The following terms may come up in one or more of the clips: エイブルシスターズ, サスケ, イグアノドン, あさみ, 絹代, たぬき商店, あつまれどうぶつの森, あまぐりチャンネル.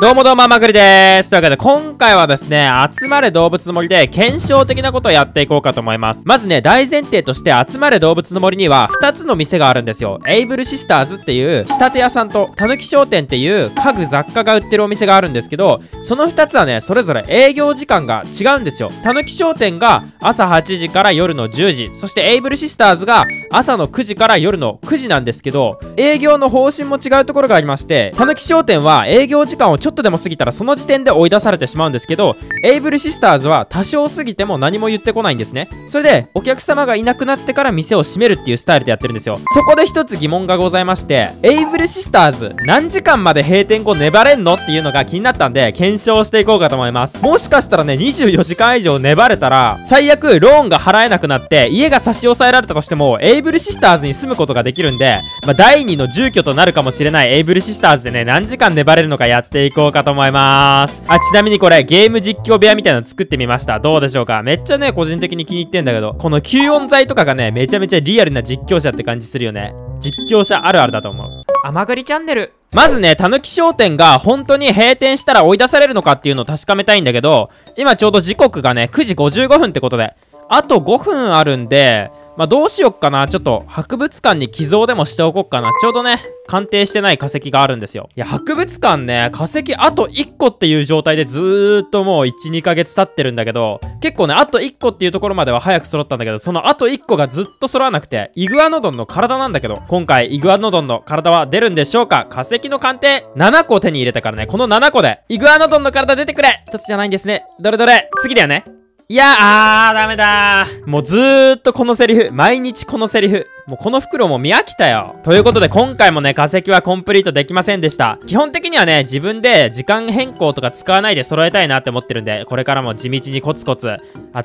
どうもどうも、まぐりです。というわけで、今回はですね、集まれ動物の森で検証的なことをやっていこうかと思います。まずね、大前提として、集まれ動物の森には2つの店があるんですよ。エイブルシスターズっていう仕立て屋さんと、たぬき商店っていう家具雑貨が売ってるお店があるんですけど、その2つはね、それぞれ営業時間が違うんですよ。たぬき商店が朝8時から夜の10時、そしてエイブルシスターズが朝の9時から夜の9時なんですけど、営業の方針も違うところがありまして、たぬき商店は営業時間をちょっとでも過ぎたらその時点で追い出されてしまうんですけど、エイブルシスターズは多少過ぎても何も言ってこないんですね。それでお客様がいなくなってから店を閉めるっていうスタイルでやってるんですよ。そこで一つ疑問がございまして、エイブルシスターズ何時間まで閉店後粘れんのっていうのが気になったんで、検証していこうかと思います。もしかしたらね、24時間以上粘れたら最悪ローンが払えなくなって家が差し押さえられたとしてもエイブルシスターズに住むことができるんで、第2の住居となるかもしれないエイブルシスターズでね、何時間粘れるのかやっていこうかと思います。ちなみにこれゲーム実況部屋みたいなの作ってみました。どうでしょうか。めっちゃね、個人的に気に入ってんだけど、この吸音材とかがね、めちゃめちゃリアルな実況者って感じするよね。実況者あるあるだと思う。あまぐりチャンネル。まずね、たぬき商店が本当に閉店したら追い出されるのかっていうのを確かめたいんだけど、今ちょうど時刻がね9時55分ってことで、あと5分あるんで、どうしよっかな。ちょっと博物館に寄贈でもしておこうかな。ちょうどね、鑑定してない化石があるんですよ。いや、博物館ね、化石あと1個っていう状態でずーっともう1、2ヶ月経ってるんだけど、結構ね、あと1個っていうところまでは早く揃ったんだけど、そのあと1個がずっと揃わなくて、イグアノドンの体なんだけど、今回イグアノドンの体は出るんでしょうか。化石の鑑定7個手に入れたからね、この7個でイグアノドンの体出てくれ。1つじゃないんですね。どれどれ。次だよね。いや、ダメだー。もうずーっとこのセリフ。毎日このセリフ。もうこの袋も見飽きたよ。ということで今回もね、化石はコンプリートできませんでした。基本的にはね、自分で時間変更とか使わないで揃えたいなって思ってるんで、これからも地道にコツコツ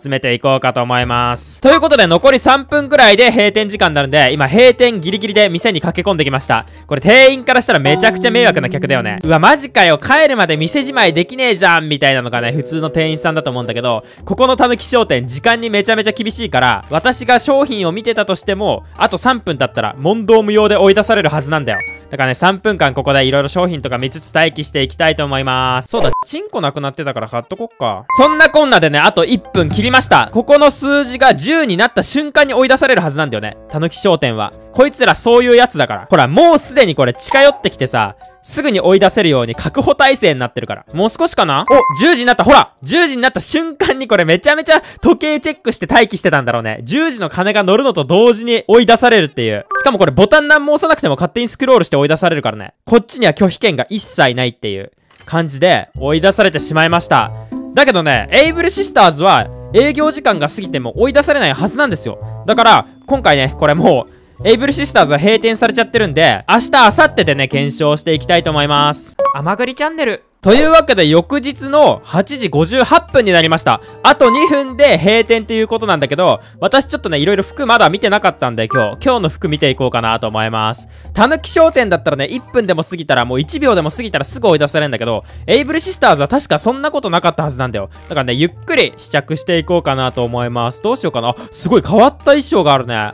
集めていこうかと思います。ということで残り3分くらいで閉店時間になるんで、今閉店ギリギリで店に駆け込んできました。これ店員からしたらめちゃくちゃ迷惑な客だよね。うわ、マジかよ。帰るまで店じまいできねえじゃんみたいなのがね、普通の店員さんだと思うんだけど、ここのたぬき商店時間にめちゃめちゃ厳しいから、私が商品を見てたとしてもあと3分だったら問答無用で追い出されるはずなんだよ。だからね、3分間ここでいろいろ商品とか見つつ待機していきたいと思います。そうだ、チンコなくなってたから買っとこっか。そんなこんなでね、あと1分切りました。ここの数字が10になった瞬間に追い出されるはずなんだよね、たぬき商店は。こいつらそういうやつだから。ほら、もうすでにこれ近寄ってきてさ、すぐに追い出せるように確保体制になってるから。もう少しかな。お、10時になった。ほら、10時になった瞬間にこれめちゃめちゃ時計チェックして待機してたんだろうね。10時の鐘が乗るのと同時に追い出されるっていう。しかもこれボタン何も押さなくても勝手にスクロールして追い出されるからね。こっちには拒否権が一切ないっていう感じで追い出されてしまいました。だけどね、エイブルシスターズは営業時間が過ぎても追い出されないはずなんですよ。だから、今回ね、これもう、エイブルシスターズは閉店されちゃってるんで、明日、明後日でね、検証していきたいと思います。あまぐりチャンネル。というわけで翌日の8時58分になりました。あと2分で閉店っていうことなんだけど、私ちょっとね、いろいろ服まだ見てなかったんで、今日の服見ていこうかなと思います。たぬき商店だったらね、1分でも過ぎたら、もう1秒でも過ぎたらすぐ追い出されるんだけど、エイブルシスターズは確かそんなことなかったはずなんだよ。だからね、ゆっくり試着していこうかなと思います。どうしようかな。すごい変わった衣装があるね。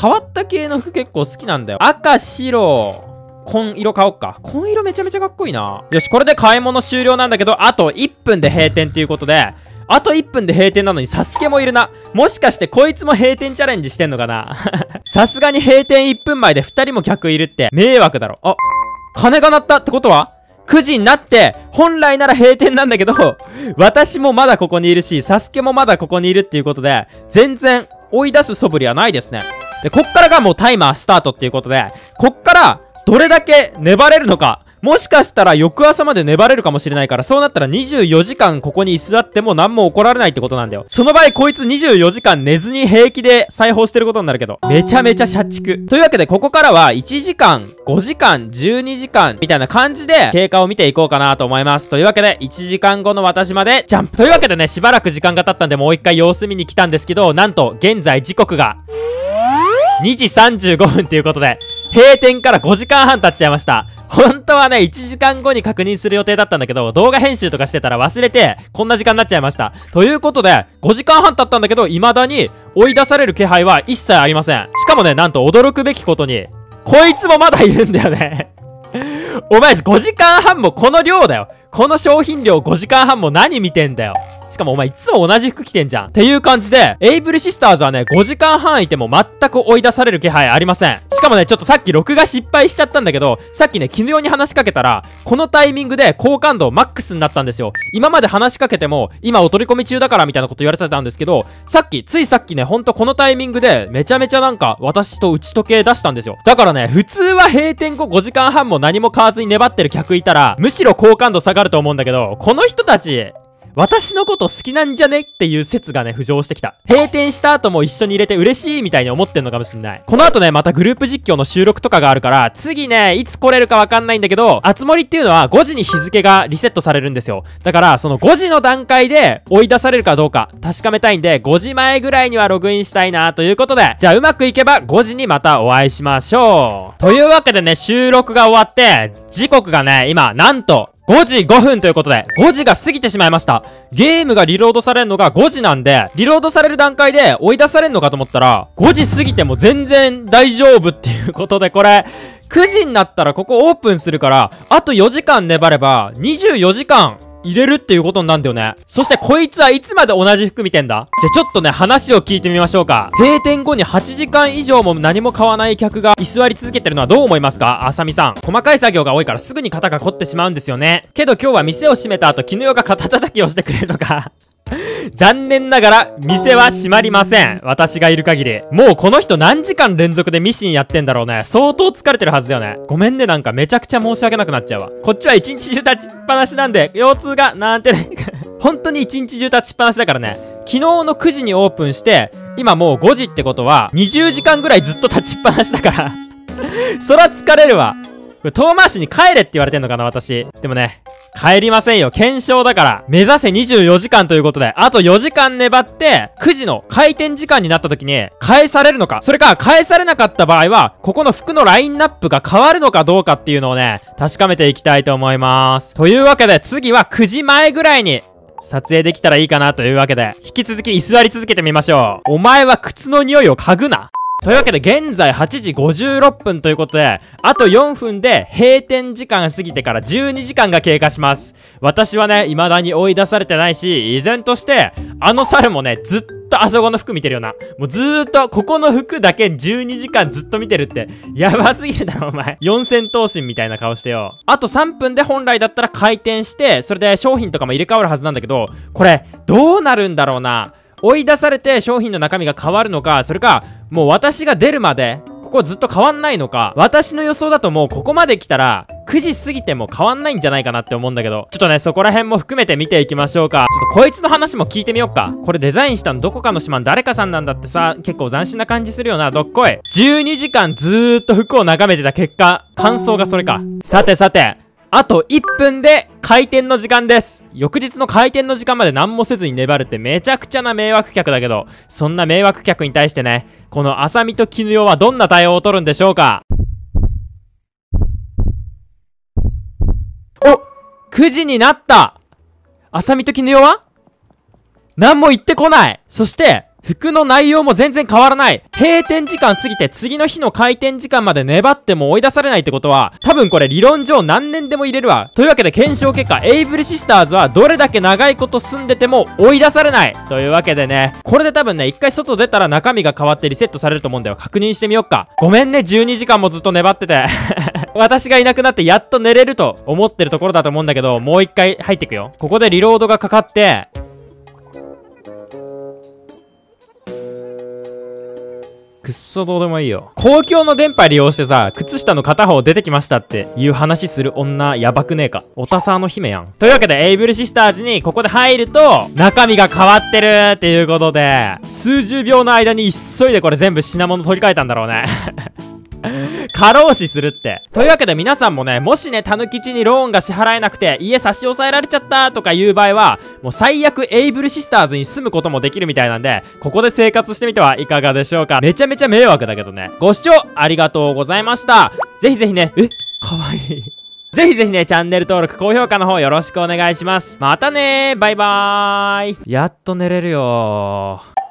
変わった系の服結構好きなんだよ。赤、白、紺色買おっか。紺色めちゃめちゃかっこいいな。よし、これで買い物終了なんだけど、あと1分で閉店ということで、あと1分で閉店なのにサスケもいるな。もしかしてこいつも閉店チャレンジしてんのかな。さすがに閉店1分前で2人も客いるって迷惑だろ。あ、鐘が鳴ったってことは9時になって、本来なら閉店なんだけど、私もまだここにいるし、サスケもまだここにいるっていうことで、全然追い出す素振りはないですね。で、こっからがもうタイマースタートっていうことで、こっからどれだけ粘れるのか。もしかしたら翌朝まで粘れるかもしれないから、そうなったら24時間ここに居座っても何も怒られないってことなんだよ。その場合こいつ24時間寝ずに平気で裁縫してることになるけど、めちゃめちゃ社畜。というわけでここからは1時間、5時間、12時間みたいな感じで経過を見ていこうかなと思います。というわけで1時間後の私までジャンプ。というわけでね、しばらく時間が経ったんでもう一回様子見に来たんですけど、なんと現在時刻が2時35分っていうことで、閉店から5時間半経っちゃいました。本当はね、1時間後に確認する予定だったんだけど、動画編集とかしてたら忘れて、こんな時間になっちゃいました。ということで、5時間半経ったんだけど、未だに追い出される気配は一切ありません。しかもね、なんと驚くべきことに、こいつもまだいるんだよね。お前5時間半もこの量だよ。この商品量5時間半も何見てんだよ。しかもお前いつも同じ服着てんじゃん。っていう感じで、エイブルシスターズはね、5時間半いても全く追い出される気配ありません。しかもね、ちょっとさっき録画失敗しちゃったんだけど、さっきね、絹代に話しかけたら、このタイミングで好感度マックスになったんですよ。今まで話しかけても、今お取り込み中だからみたいなこと言われてたんですけど、ついさっきね、ほんとこのタイミングで、めちゃめちゃなんか、私と打ち解け出したんですよ。だからね、普通は閉店後5時間半も何も買わずに粘ってる客いたら、むしろ好感度下がると思うんだけど、この人たち、私のこと好きなんじゃねっていう説がね、浮上してきた。閉店した後も一緒に入れて嬉しいみたいに思ってんのかもしんない。この後ね、またグループ実況の収録とかがあるから、次ね、いつ来れるかわかんないんだけど、あつ森っていうのは5時に日付がリセットされるんですよ。だから、その5時の段階で追い出されるかどうか確かめたいんで、5時前ぐらいにはログインしたいなということで、じゃあうまくいけば5時にまたお会いしましょう。というわけでね、収録が終わって、時刻がね、今、なんと、5時5分ということで、5時が過ぎてしまいました。ゲームがリロードされるのが5時なんで、リロードされる段階で追い出されるのかと思ったら、5時過ぎても全然大丈夫っていうことで、これ、9時になったらここオープンするから、あと4時間粘れば、24時間入れるっていうことになるんだよね。そしてこいつはいつまで同じ服見てんだ？じゃあちょっとね、話を聞いてみましょうか。閉店後に8居間以上も何も買わない客が居座り続けてるのはどう思いますか？あさみさん。細かい作業が多いからすぐに肩が凝ってしまうんですよね。けど今日は店を閉めた後、絹代が肩叩きをしてくれるのか。残念ながら、店は閉まりません。私がいる限り。もうこの人何時間連続でミシンやってんだろうね。相当疲れてるはずだよね。ごめんね、なんかめちゃくちゃ申し訳なくなっちゃうわ。こっちは一日中立ちっぱなしなんで、腰痛がなんてね。本当に一日中立ちっぱなしだからね。昨日の9時にオープンして、今もう5時ってことは、20時間ぐらいずっと立ちっぱなしだから。そら疲れるわ。遠回しに帰れって言われてんのかな、私。でもね、帰りませんよ。検証だから。目指せ24時間ということで、あと4時間粘って、9時の開店時間になった時に、返されるのか。それか、返されなかった場合は、ここの服のラインナップが変わるのかどうかっていうのをね、確かめていきたいと思います。というわけで、次は9時前ぐらいに、撮影できたらいいかなというわけで、引き続き居座り続けてみましょう。お前は靴の匂いを嗅ぐな。というわけで現在8時56分ということで、あと4分で閉店時間過ぎてから12時間が経過します。私はね、未だに追い出されてないし、依然として、あの猿もね、ずっとあそこの服見てるよな。もうずーっと、ここの服だけ12時間ずっと見てるって、やばすぎるだろお前。四千頭身みたいな顔してよ。あと3分で本来だったら開店して、それで商品とかも入れ替わるはずなんだけど、これ、どうなるんだろうな。追い出されて商品の中身が変わるのか、それか、もう私が出るまで、ここずっと変わんないのか、私の予想だともうここまで来たら、9時過ぎても変わんないんじゃないかなって思うんだけど、ちょっとね、そこら辺も含めて見ていきましょうか。ちょっとこいつの話も聞いてみようか。これデザインしたのどこかの島の誰かさんなんだってさ、結構斬新な感じするよな、どっこい。12時間ずーっと服を眺めてた結果、感想がそれか。さてさて、あと1分で開店の時間です。翌日の開店の時間まで何もせずに粘るってめちゃくちゃな迷惑客だけど、そんな迷惑客に対してね、このあさみと絹代はどんな対応を取るんでしょうか。お !9 時になったあさみと絹代は何も言ってこない。そして、服の内容も全然変わらない。閉店時間過ぎて次の日の開店時間まで粘っても追い出されないってことは、多分これ理論上何年でも入れるわ。というわけで検証結果、エイブルシスターズはどれだけ長いこと住んでても追い出されない。というわけでね、これで多分ね、一回外出たら中身が変わってリセットされると思うんだよ。確認してみよっか。ごめんね、12時間もずっと粘ってて。私がいなくなってやっと寝れると思ってるところだと思うんだけど、もう一回入ってくよ。ここでリロードがかかって、くっそどうでもいいよ。公共の電波利用してさ、靴下の片方出てきましたっていう話する女やばくねえか。おたさの姫やん。というわけでエイブルシスターズにここで入ると中身が変わってるっていうことで、数十秒の間に急いでこれ全部品物取り替えたんだろうね。過労死するって。というわけで皆さんもね、もしね、たぬきちにローンが支払えなくて、家差し押さえられちゃったとかいう場合は、もう最悪エイブルシスターズに住むこともできるみたいなんで、ここで生活してみてはいかがでしょうか。めちゃめちゃ迷惑だけどね。ご視聴ありがとうございました。ぜひぜひね、かわいい。ぜひぜひね、チャンネル登録、高評価の方よろしくお願いします。またねー、バイバーイ。やっと寝れるよー。